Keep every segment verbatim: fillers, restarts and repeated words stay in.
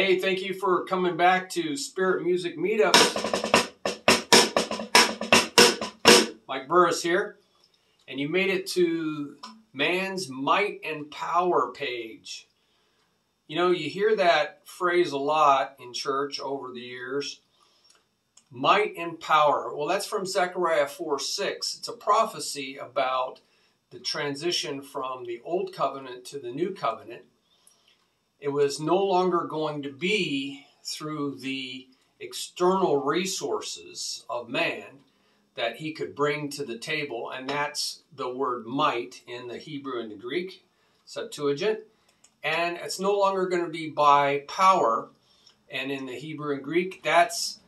Hey, thank you for coming back to Spirit Music Meetups. Mike Burris here. And you made it to Man's Might and Power page. You know, you hear that phrase a lot in church over the years. Might and power. Well, that's from Zechariah four six. It's a prophecy about the transition from the Old Covenant to the New Covenant. It was no longer going to be through the external resources of man that he could bring to the table, and that's the word might in the Hebrew and the Greek, Septuagint. And it's no longer going to be by power, and in the Hebrew and Greek, that's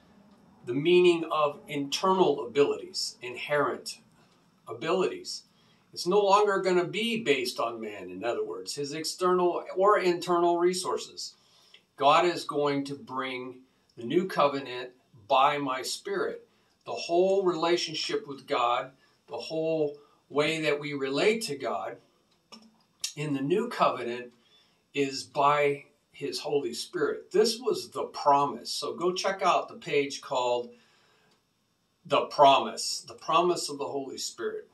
the meaning of internal abilities, inherent abilities. It's no longer going to be based on man, in other words, his external or internal resources. God is going to bring the new covenant by my Spirit. The whole relationship with God, the whole way that we relate to God in the new covenant is by his Holy Spirit. This was the promise. So go check out the page called The Promise, the promise of the Holy Spirit.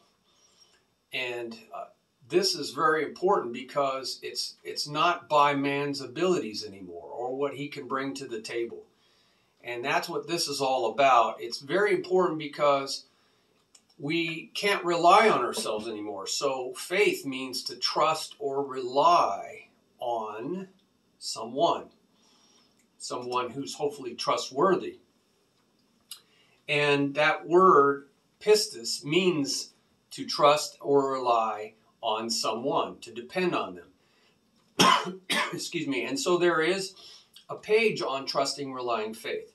And uh, this is very important because it's it's not by man's abilities anymore or what he can bring to the table. And that's what this is all about. It's very important because we can't rely on ourselves anymore. So faith means to trust or rely on someone, someone who's hopefully trustworthy. And that word, pistis, means to trust or rely on someone, to depend on them. Excuse me. And so there is a page on trusting, relying faith.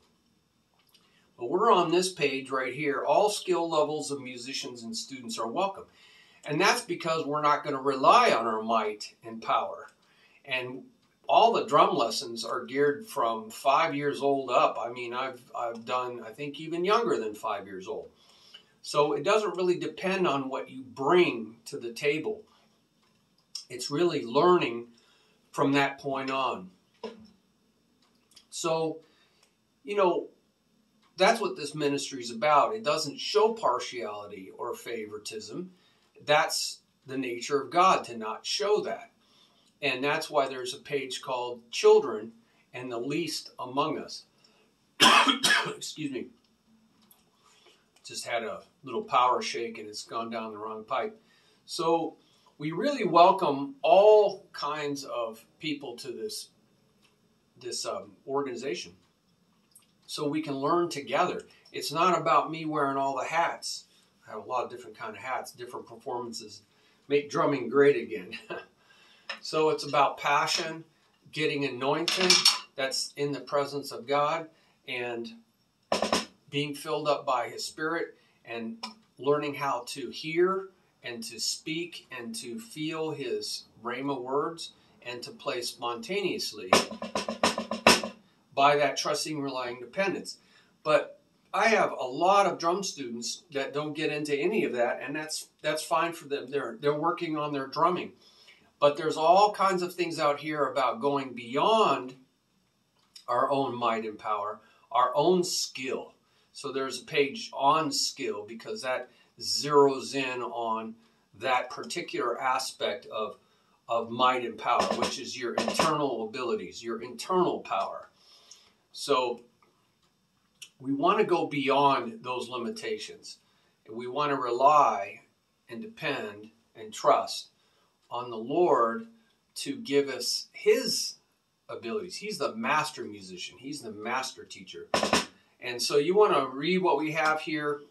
But we're on this page right here. All skill levels of musicians and students are welcome. And that's because we're not going to rely on our might and power. And all the drum lessons are geared from five years old up. I mean, I've, I've done, I think, even younger than five years old. So it doesn't really depend on what you bring to the table. It's really learning from that point on. So, you know, that's what this ministry is about. It doesn't show partiality or favoritism. That's the nature of God, to not show that. And that's why there's a page called Children and the Least Among Us. Excuse me. Just had a little power shake and it's gone down the wrong pipe. So we really welcome all kinds of people to this, this um, organization so we can learn together. It's not about me wearing all the hats. I have a lot of different kind of hats, different performances. Make drumming great again. So it's about passion, getting anointed. That's in the presence of God, and being filled up by his Spirit and learning how to hear and to speak and to feel his rhema words and to play spontaneously by that trusting, relying dependence. But I have a lot of drum students that don't get into any of that, and that's that's fine for them. They're, they're working on their drumming. But there's all kinds of things out here about going beyond our own might and power, our own skill. So there's a page on skill because that zeroes in on that particular aspect of, of might and power, which is your internal abilities, your internal power. So we want to go beyond those limitations. We want to rely and depend and trust on the Lord to give us his abilities. He's the master musician. He's the master teacher. And so you want to read what we have here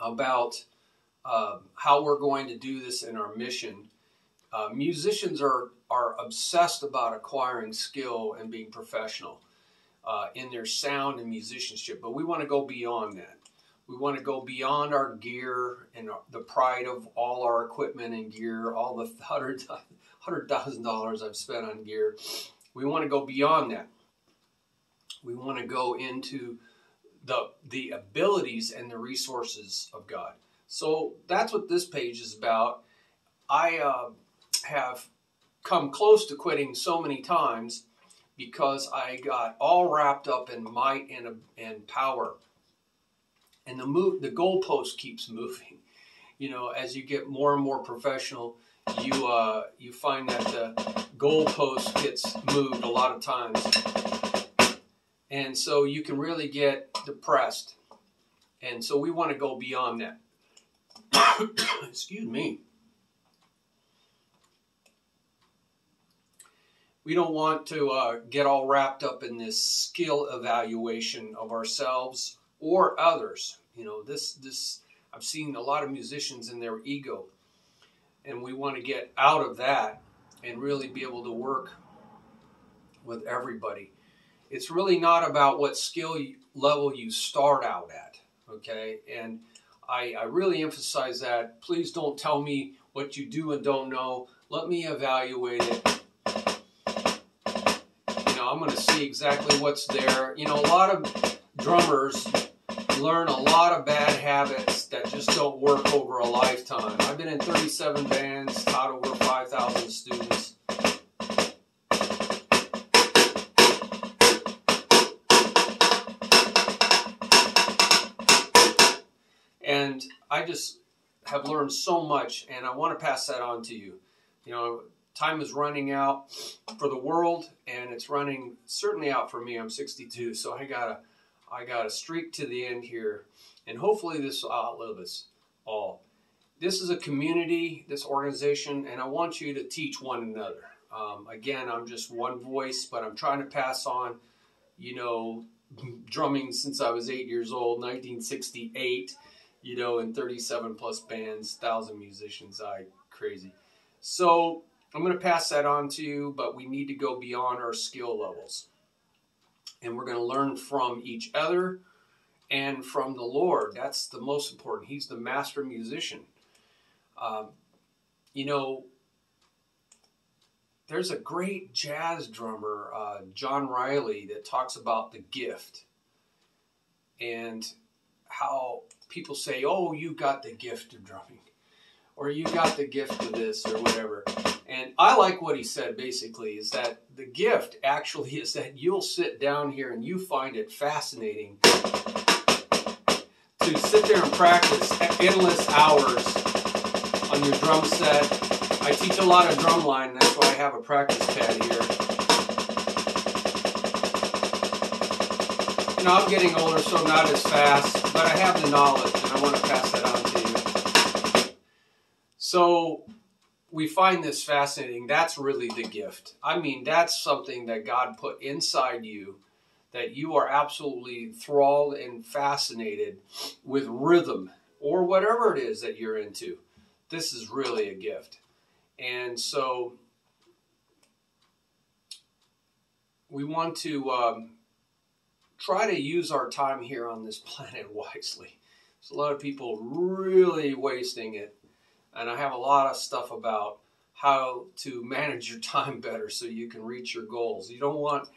about uh, how we're going to do this in our mission. Uh, musicians are, are obsessed about acquiring skill and being professional uh, in their sound and musicianship. But we want to go beyond that. We want to go beyond our gear and our, the pride of all our equipment and gear, all the one hundred thousand dollars I've spent on gear. We want to go beyond that. We want to go into the, the abilities and the resources of God. So that's what this page is about. I uh, have come close to quitting so many times because I got all wrapped up in might and, and power. And the move, the goalpost keeps moving. You know, as you get more and more professional, you uh, you find that the goalpost gets moved a lot of times. And so you can really get depressed. And so we want to go beyond that. Excuse me. We don't want to uh, get all wrapped up in this skill evaluation of ourselves or others. You know, this, this, I've seen a lot of musicians in their ego, and we want to get out of that and really be able to work with everybody. It's really not about what skill level you start out at, okay? And I, I really emphasize that. Please don't tell me what you do and don't know. Let me evaluate it. I'm going to see exactly what's there. You know, a lot of drummers learn a lot of bad habits that just don't work over a lifetime. I've been in thirty-seven bands, taught over five thousand students. And I just have learned so much, and I want to pass that on to you. You know, time is running out for the world, and it's running certainly out for me. I'm sixty-two, so I got a, I got a streak to the end here, and hopefully this will outlive us all. This is a community, this organization, and I want you to teach one another. Um, again, I'm just one voice, but I'm trying to pass on, you know, drumming since I was eight years old, nineteen sixty-eight, you know, in thirty-seven plus bands, one thousand musicians, I crazy. So I'm going to pass that on to you, but we need to go beyond our skill levels. And we're going to learn from each other and from the Lord. That's the most important. He's the master musician. Um, you know, there's a great jazz drummer, uh, John Riley, that talks about the gift. And how people say, oh, you got the gift of drumming. Or you got the gift of this or whatever. And I like what he said, basically, is that the gift actually is that you'll sit down here and you find it fascinating to sit there and practice endless hours on your drum set. I teach a lot of drum line, that's why I have a practice pad here. You know, I'm getting older, so not as fast, but I have the knowledge, and I want to pass that on to you. So we find this fascinating. That's really the gift. I mean, that's something that God put inside you, that you are absolutely enthralled and fascinated with rhythm or whatever it is that you're into. This is really a gift. And so we want to um, try to use our time here on this planet wisely. There's a lot of people really wasting it. And I have a lot of stuff about how to manage your time better so you can reach your goals. You don't want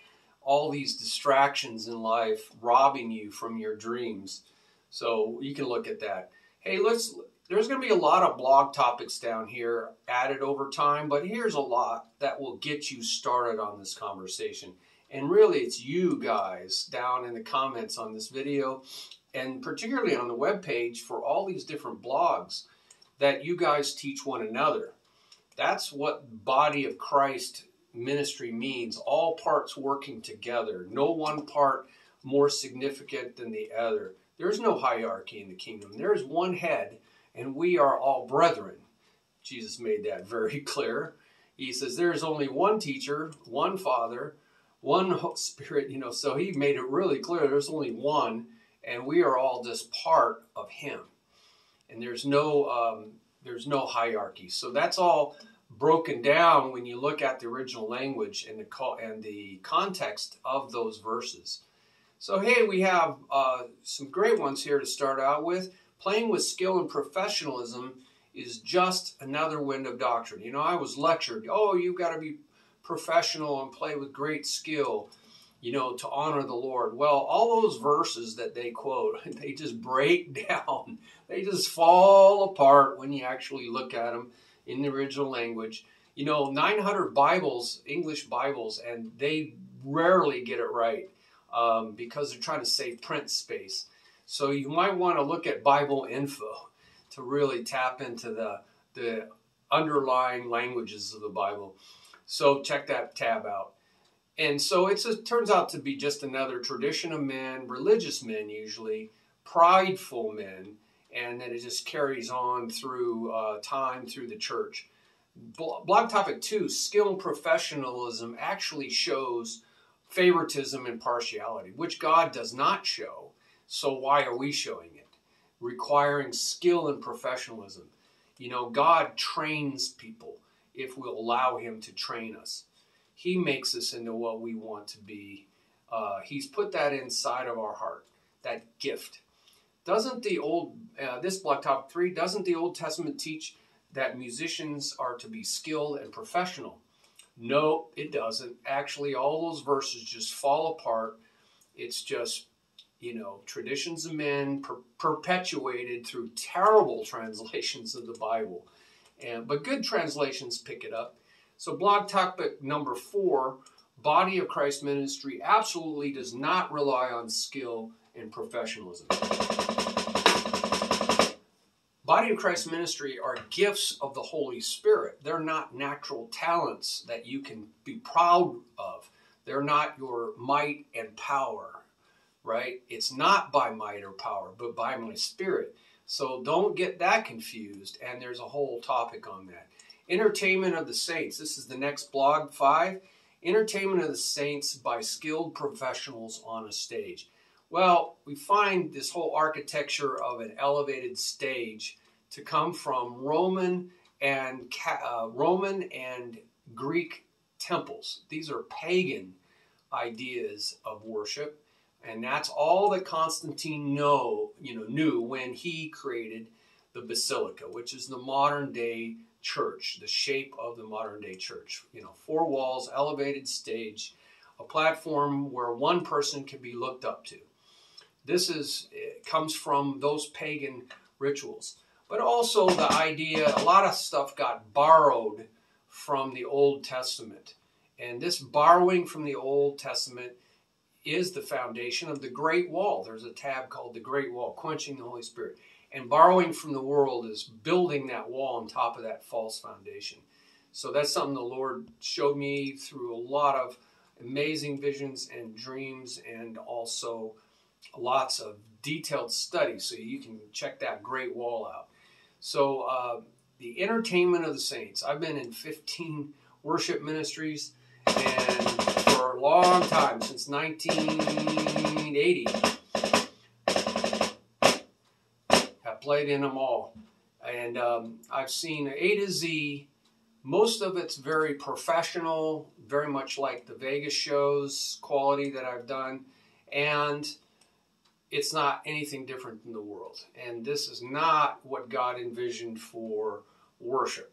all these distractions in life robbing you from your dreams. So you can look at that. Hey, let's, there's going to be a lot of blog topics down here added over time, but here's a lot that will get you started on this conversation. And really, it's you guys down in the comments on this video, and particularly on the webpage for all these different blogs, that you guys teach one another. That's what body of Christ ministry means. All parts working together. No one part more significant than the other. There's no hierarchy in the kingdom. There's one head, and we are all brethren. Jesus made that very clear. He says there's only one teacher, one Father, one Spirit. You know, so he made it really clear there's only one, and we are all just part of him. And there's no, um, there's no hierarchy. So that's all broken down when you look at the original language and the, co and the context of those verses. So, hey, we have uh, some great ones here to start out with. Playing with skill and professionalism is just another wind of doctrine. You know, I was lectured, oh, you've got to be professional and play with great skill, you know, to honor the Lord. Well, all those verses that they quote, they just break down. They just fall apart when you actually look at them in the original language. you know, nine hundred Bibles, English Bibles, and they rarely get it right um, because they're trying to save print space. So you might want to look at Bible info to really tap into the, the underlying languages of the Bible. So check that tab out. And so it's a, turns out to be just another tradition of men, religious men usually, prideful men, and then it just carries on through uh, time through the church. Blog topic two, skill and professionalism actually shows favoritism and partiality, which God does not show. So why are we showing it? Requiring skill and professionalism. You know, God trains people if we'll allow him to train us. He makes us into what we want to be. Uh, he's put that inside of our heart, that gift. Doesn't the old, uh, this block top three, doesn't the Old Testament teach that musicians are to be skilled and professional? No, it doesn't. Actually, all those verses just fall apart. It's just, you know, traditions of men per perpetuated through terrible translations of the Bible. And, but good translations pick it up. So blog topic number four, Body of Christ Ministry absolutely does not rely on skill and professionalism. Body of Christ Ministry are gifts of the Holy Spirit. They're not natural talents that you can be proud of. They're not your might and power, right? It's not by might or power, but by my Spirit. So don't get that confused, and there's a whole topic on that. Entertainment of the Saints. This is the next blog, five. Entertainment of the Saints by skilled professionals on a stage. Well, we find this whole architecture of an elevated stage to come from Roman and uh, Roman and Greek temples. These are pagan ideas of worship, and that's all that Constantine know, you know, knew when he created the Basilica, which is the modern day church, the shape of the modern day church. You know, four walls, elevated stage, a platform where one person can be looked up to. This is, it comes from those pagan rituals. But also the idea, a lot of stuff got borrowed from the Old Testament. And this borrowing from the Old Testament is the foundation of the Great Wall. There's a tab called the Great Wall, Quenching the Holy Spirit. And borrowing from the world is building that wall on top of that false foundation. So that's something the Lord showed me through a lot of amazing visions and dreams, and also lots of detailed studies. So you can check that Great Wall out. So uh, the entertainment of the saints. I've been in fifteen worship ministries, and for a long time, since nineteen eighty. I played in them all. And um, I've seen A to Z. Most of it's very professional, very much like the Vegas shows quality that I've done. And it's not anything different than the world. And this is not what God envisioned for worship.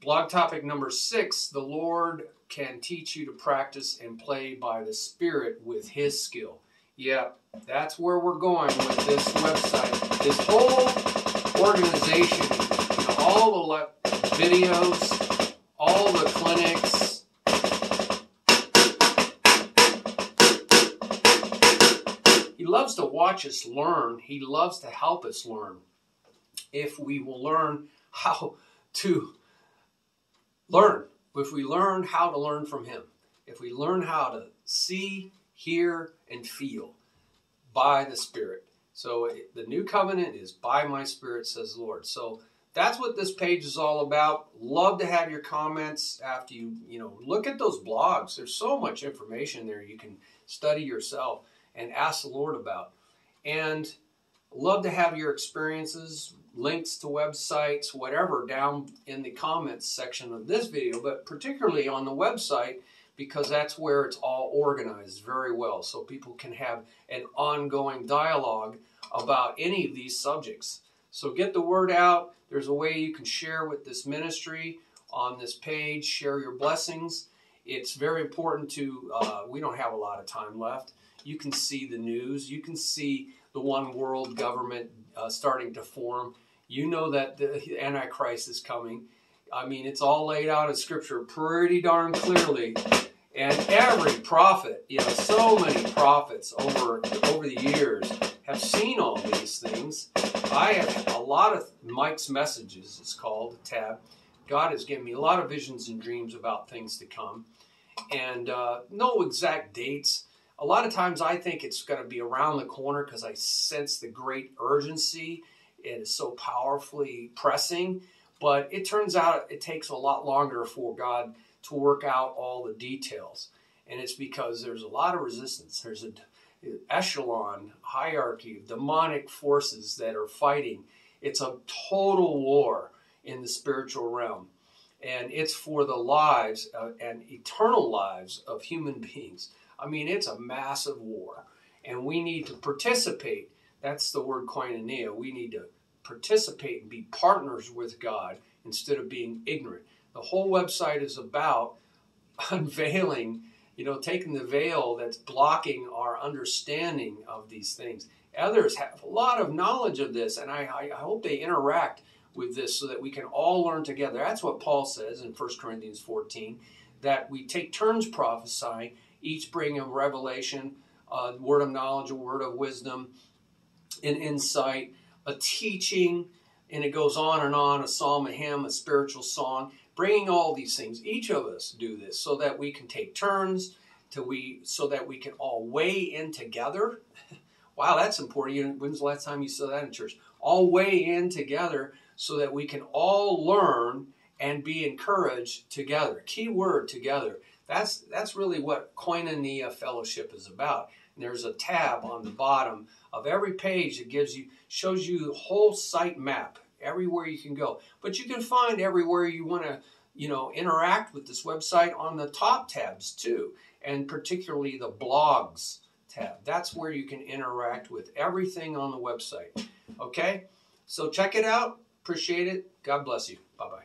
Blog topic number six, the Lord can teach you to practice and play by the Spirit with His skill. Yeah, that's where we're going with this website. This whole organization, you know, all the videos, all the clinics, He loves to watch us learn. He loves to help us learn. If we will learn how to learn, if we learn how to learn from Him, if we learn how to see, hear, and feel by the Spirit. So the New Covenant is by my Spirit, says the Lord. So that's what this page is all about. Love to have your comments after you, you know, look at those blogs. There's so much information there you can study yourself and ask the Lord about. And love to have your experiences, links to websites, whatever, down in the comments section of this video, but particularly on the website, because that's where it's all organized very well. So people can have an ongoing dialogue about any of these subjects. So get the word out. There's a way you can share with this ministry on this page. Share your blessings. It's very important to, uh, we don't have a lot of time left. You can see the news. You can see the one world government uh, starting to form. You know that the Antichrist is coming. I mean, it's all laid out in Scripture pretty darn clearly. And every prophet, you know, so many prophets over over the years have seen all these things. I have a lot of Mike's Messages, it's called, a tab. God has given me a lot of visions and dreams about things to come. And uh, no exact dates. A lot of times I think it's going to be around the corner because I sense the great urgency. It is so powerfully pressing. But it turns out it takes a lot longer for God to work out all the details. And it's because there's a lot of resistance. There's an echelon, hierarchy, demonic forces that are fighting. It's a total war in the spiritual realm. And it's for the lives uh, and eternal lives of human beings. I mean, it's a massive war. And we need to participate. That's the word koinonia. We need to participate and be partners with God instead of being ignorant. The whole website is about unveiling, you know, taking the veil that's blocking our understanding of these things. Others have a lot of knowledge of this, and I, I hope they interact with this so that we can all learn together. That's what Paul says in First Corinthians fourteen, that we take turns prophesying, each bringing a revelation, a word of knowledge, a word of wisdom, an insight, a teaching, and it goes on and on, a psalm, a hymn, a spiritual song. Bringing all these things, each of us do this so that we can take turns, to we so that we can all weigh in together. Wow, that's important. When's the last time you saw that in church? All weigh in together so that we can all learn and be encouraged together. Key word, together. That's, that's really what Koinonia Fellowship is about. And there's a tab on the bottom of every page that gives you, shows you the whole site map. Everywhere you can go. But you can find everywhere you want to, you know, interact with this website on the top tabs too, and particularly the blogs tab. That's where you can interact with everything on the website. Okay? So check it out. Appreciate it. God bless you. Bye-bye.